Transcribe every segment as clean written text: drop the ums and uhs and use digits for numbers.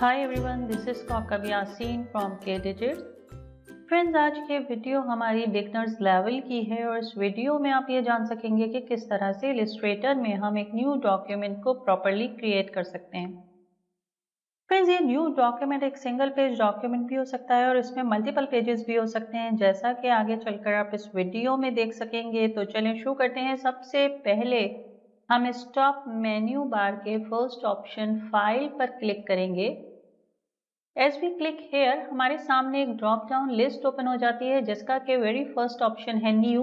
Hi everyone, this is Kaukab Yasin from K digits. Friends, आज के video हमारी बिगनर्स लेवल की है और इस वीडियो में आप ये जान सकेंगे कि किस तरह से इलस्ट्रेटर में हम एक न्यू डॉक्यूमेंट को प्रॉपर्ली क्रिएट कर सकते हैं। फ्रेंड्स, ये न्यू डॉक्यूमेंट एक सिंगल पेज डॉक्यूमेंट भी हो सकता है और इसमें मल्टीपल पेजेस भी हो सकते हैं, जैसा कि आगे चलकर आप इस वीडियो में देख सकेंगे। तो चलें शुरू करते हैं। सबसे पहले हम इस टॉप मेन्यू बार के फर्स्ट ऑप्शन फाइल पर क्लिक करेंगे। एज वी क्लिक हेयर, हमारे सामने एक ड्रॉप डाउन लिस्ट ओपन हो जाती है, जिसका के वेरी फर्स्ट ऑप्शन है न्यू,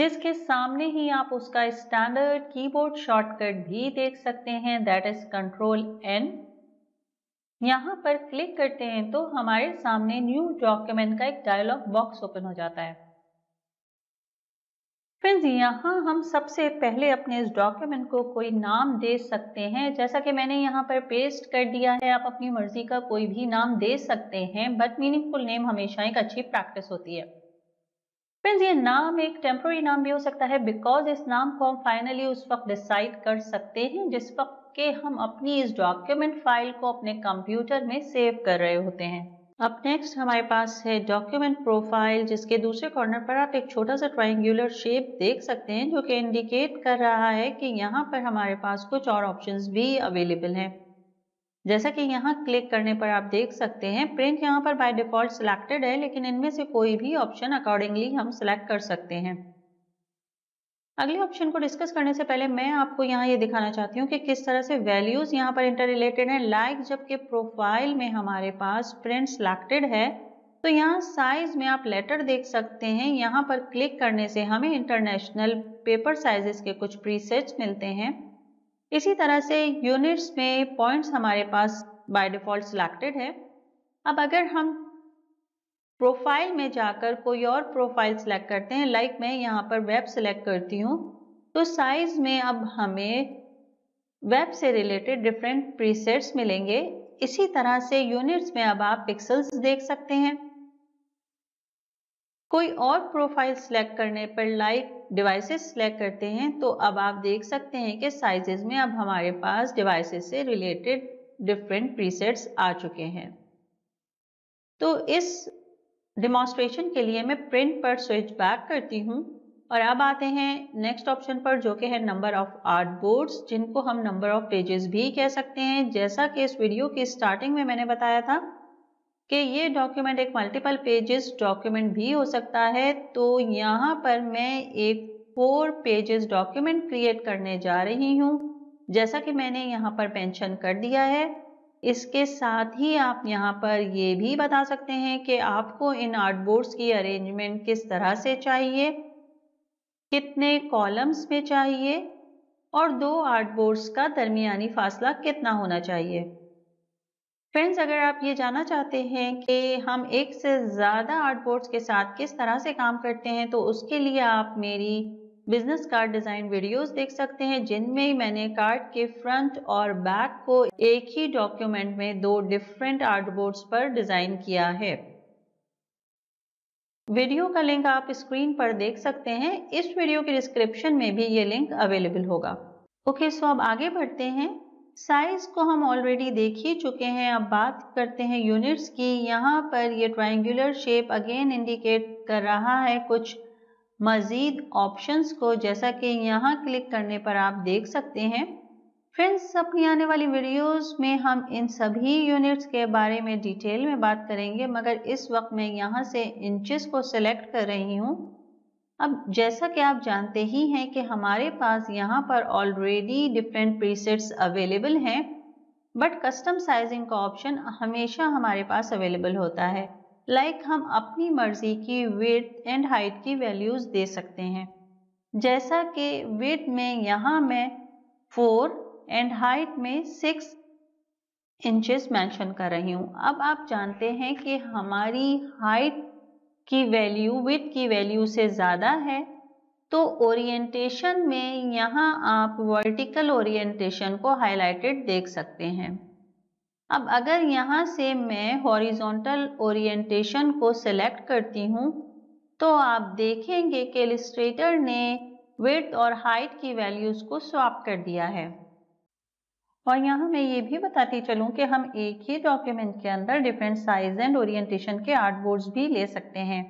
जिसके सामने ही आप उसका स्टैंडर्ड कीबोर्ड शॉर्टकट भी देख सकते हैं, दैट इज Ctrl+N। यहाँ पर क्लिक करते हैं तो हमारे सामने न्यू डॉक्यूमेंट का एक डायलॉग बॉक्स ओपन हो जाता है। फ्रेंड्स, यहाँ हम सबसे पहले अपने इस डॉक्यूमेंट को कोई नाम दे सकते हैं, जैसा कि मैंने यहाँ पर पेस्ट कर दिया है। आप अपनी मर्जी का कोई भी नाम दे सकते हैं, बट मीनिंगफुल नेम हमेशा एक अच्छी प्रैक्टिस होती है। फ्रेंड्स, ये नाम एक टेम्पररी नाम भी हो सकता है, बिकॉज इस नाम को हम फाइनली उस वक्त डिसाइड कर सकते हैं जिस वक्त के हम अपनी इस डॉक्यूमेंट फाइल को अपने कंप्यूटर में सेव कर रहे होते हैं। अब नेक्स्ट हमारे पास है डॉक्यूमेंट प्रोफाइल, जिसके दूसरे कॉर्नर पर आप एक छोटा सा ट्रायंगुलर शेप देख सकते हैं, जो कि इंडिकेट कर रहा है कि यहाँ पर हमारे पास कुछ और ऑप्शंस भी अवेलेबल हैं। जैसा कि यहाँ क्लिक करने पर आप देख सकते हैं, प्रिंट यहाँ पर बाय डिफॉल्ट सिलेक्टेड है, लेकिन इनमें से कोई भी ऑप्शन अकॉर्डिंगली हम सिलेक्ट कर सकते हैं। अगले ऑप्शन को डिस्कस करने से पहले मैं आपको यहाँ ये दिखाना चाहती हूँ कि किस तरह से वैल्यूज यहाँ पर इंटर रिलेटेड है। लाइक जबकि प्रोफाइल में हमारे पास प्रिंट सिलेक्टेड है, तो यहाँ साइज में आप लेटर देख सकते हैं। यहाँ पर क्लिक करने से हमें इंटरनेशनल पेपर साइजेस के कुछ प्रीसेट्स मिलते हैं। इसी तरह से यूनिट्स में पॉइंट्स हमारे पास बाय डिफॉल्ट सिलेक्टेड है। अब अगर हम प्रोफाइल में जाकर कोई और प्रोफाइल सेलेक्ट करते हैं, लाइक मैं यहाँ पर वेब सेलेक्ट करती हूँ, तो साइज में अब हमें वेब से रिलेटेड डिफरेंट प्रीसेट्स मिलेंगे। इसी तरह से यूनिट्स में अब आप पिक्सल्स देख सकते हैं। कोई और प्रोफाइल सेलेक्ट करने पर लाइक डिवाइसेस सेलेक्ट करते हैं, तो अब आप देख सकते हैं कि साइजेस में अब हमारे पास डिवाइसेस से रिलेटेड डिफरेंट प्रीसेट्स आ चुके हैं। तो इस डेमोन्स्ट्रेशन के लिए मैं प्रिंट पर स्विच बैक करती हूँ और अब आते हैं नेक्स्ट ऑप्शन पर, जो कि है नंबर ऑफ आर्टबोर्ड्स, जिनको हम नंबर ऑफ पेजेस भी कह सकते हैं। जैसा कि इस वीडियो की स्टार्टिंग में मैंने बताया था कि ये डॉक्यूमेंट एक मल्टीपल पेजेस डॉक्यूमेंट भी हो सकता है, तो यहाँ पर मैं एक 4 पेजेस डॉक्यूमेंट क्रिएट करने जा रही हूँ, जैसा कि मैंने यहाँ पर मेंशन कर दिया है। इसके साथ ही आप यहाँ पर ये भी बता सकते हैं कि आपको इन आर्टबोर्ड्स की अरेंजमेंट किस तरह से चाहिए, कितने कॉलम्स में चाहिए और 2 आर्टबोर्ड्स का दरमियानी फासला कितना होना चाहिए। फ्रेंड्स, अगर आप ये जानना चाहते हैं कि हम एक से ज़्यादा आर्टबोर्ड्स के साथ किस तरह से काम करते हैं, तो उसके लिए आप मेरी बिजनेस कार्ड डिज़ाइन वीडियोस देख सकते हैं, जिनमें मैंने कार्ड के फ्रंट और बैक को एक ही डॉक्यूमेंट में 2 डिफरेंट आर्टबोर्ड्स पर डिज़ाइन किया है। वीडियो का लिंक आप स्क्रीन पर देख सकते हैं। इस वीडियो के डिस्क्रिप्शन में भी ये लिंक अवेलेबल होगा। ओके, सो अब आगे बढ़ते हैं। साइज को हम ऑलरेडी देख ही चुके हैं। अब बात करते हैं यूनिट्स की। यहाँ पर ये ट्रायंगुलर शेप अगेन इंडिकेट कर रहा है कुछ मज़ीद ऑप्शंस को, जैसा कि यहाँ क्लिक करने पर आप देख सकते हैं। फ्रेंड्स, अपनी आने वाली वीडियोस में हम इन सभी यूनिट्स के बारे में डिटेल में बात करेंगे, मगर इस वक्त मैं यहाँ से इंचेस को सिलेक्ट कर रही हूँ। अब जैसा कि आप जानते ही हैं कि हमारे पास यहाँ पर ऑलरेडी डिफरेंट प्रीसेट्स अवेलेबल हैं, बट कस्टम साइजिंग का ऑप्शन हमेशा हमारे पास अवेलेबल होता है। लाइक हम अपनी मर्जी की विड्थ एंड हाइट की वैल्यूज दे सकते हैं, जैसा कि विड्थ में यहाँ मैं 4 एंड हाइट में 6 इंचेस मेंशन कर रही हूँ। अब आप जानते हैं कि हमारी हाइट की वैल्यू विड्थ की वैल्यू से ज़्यादा है, तो ओरिएंटेशन में यहाँ आप वर्टिकल ओरिएंटेशन को हाईलाइटेड देख सकते हैं। अब अगर यहाँ से मैं हॉरिजॉन्टल ओरिएंटेशन को सिलेक्ट करती हूँ, तो आप देखेंगे कि इलस्ट्रेटर ने विड्थ और हाइट की वैल्यूज़ को स्वैप कर दिया है और यहाँ मैं ये भी बताती चलूँ कि हम एक ही डॉक्यूमेंट के अंदर डिफरेंट साइज एंड ओरिएंटेशन के आर्ट बोर्ड्स भी ले सकते हैं।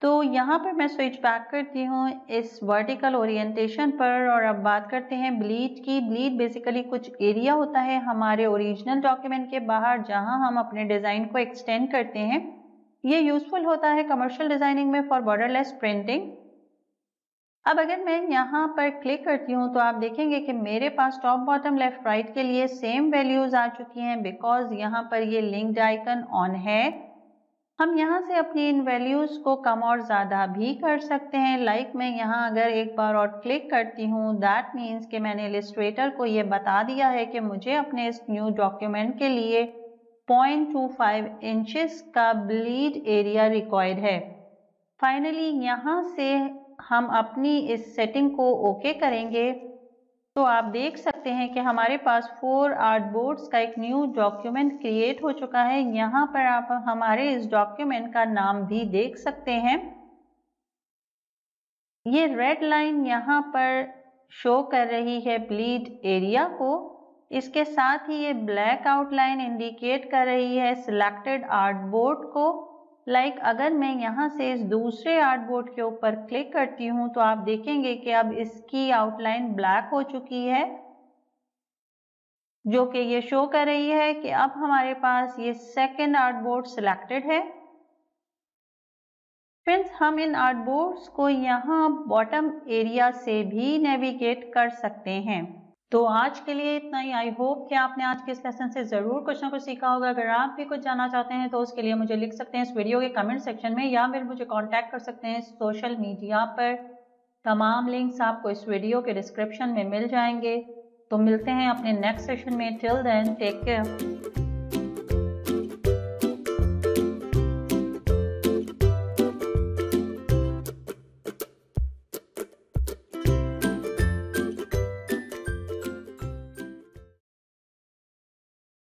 तो यहाँ पर मैं स्विच बैक करती हूँ इस वर्टिकल ओरिएंटेशन पर और अब बात करते हैं ब्लीड की। ब्लीड बेसिकली कुछ एरिया होता है हमारे ओरिजिनल डॉक्यूमेंट के बाहर जहाँ हम अपने डिज़ाइन को एक्सटेंड करते हैं। ये यूजफुल होता है कमर्शियल डिज़ाइनिंग में फॉर बॉर्डरलेस प्रिंटिंग। अब अगर मैं यहाँ पर क्लिक करती हूँ तो आप देखेंगे कि मेरे पास टॉप बॉटम लेफ्ट राइट के लिए सेम वैल्यूज आ चुकी हैं बिकॉज यहाँ पर ये लिंक्ड आइकन ऑन है। हम यहाँ से अपनी इन वैल्यूज को कम और ज़्यादा भी कर सकते हैं। लाइक मैं यहाँ अगर एक बार और क्लिक करती हूँ दैट मीन्स कि मैंने इलस्ट्रेटर को ये बता दिया है कि मुझे अपने इस न्यू डॉक्यूमेंट के लिए 0.25 इंचेस का ब्लीड एरिया रिक्वायर्ड है। फाइनली यहाँ से हम अपनी इस सेटिंग को ओके करेंगे तो आप देख सकते हैं कि हमारे पास 4 आर्ट बोर्ड्स का एक न्यू डॉक्यूमेंट क्रिएट हो चुका है। यहाँ पर आप हमारे इस डॉक्यूमेंट का नाम भी देख सकते हैं। ये रेड लाइन यहाँ पर शो कर रही है ब्लीड एरिया को, इसके साथ ही ये ब्लैक आउटलाइन इंडिकेट कर रही है सिलेक्टेड आर्ट बोर्ड को। लाइक अगर मैं यहाँ से इस दूसरे आर्ट बोर्ड के ऊपर क्लिक करती हूँ तो आप देखेंगे कि अब इसकी आउटलाइन ब्लैक हो चुकी है, जो कि ये शो कर रही है कि अब हमारे पास ये सेकंड आर्ट बोर्ड सिलेक्टेड है। फ्रेंड्स, हम इन आर्ट बोर्ड्स को यहाँ बॉटम एरिया से भी नेविगेट कर सकते हैं। तो आज के लिए इतना ही। आई होप कि आपने आज के इस लेसन से ज़रूर कुछ ना कुछ सीखा होगा। अगर आप भी कुछ जानना चाहते हैं तो उसके लिए मुझे लिख सकते हैं इस वीडियो के कमेंट सेक्शन में या फिर मुझे कांटेक्ट कर सकते हैं सोशल मीडिया पर। तमाम लिंक्स आपको इस वीडियो के डिस्क्रिप्शन में मिल जाएंगे। तो मिलते हैं अपने नेक्स्ट सेशन में। Till then, take care.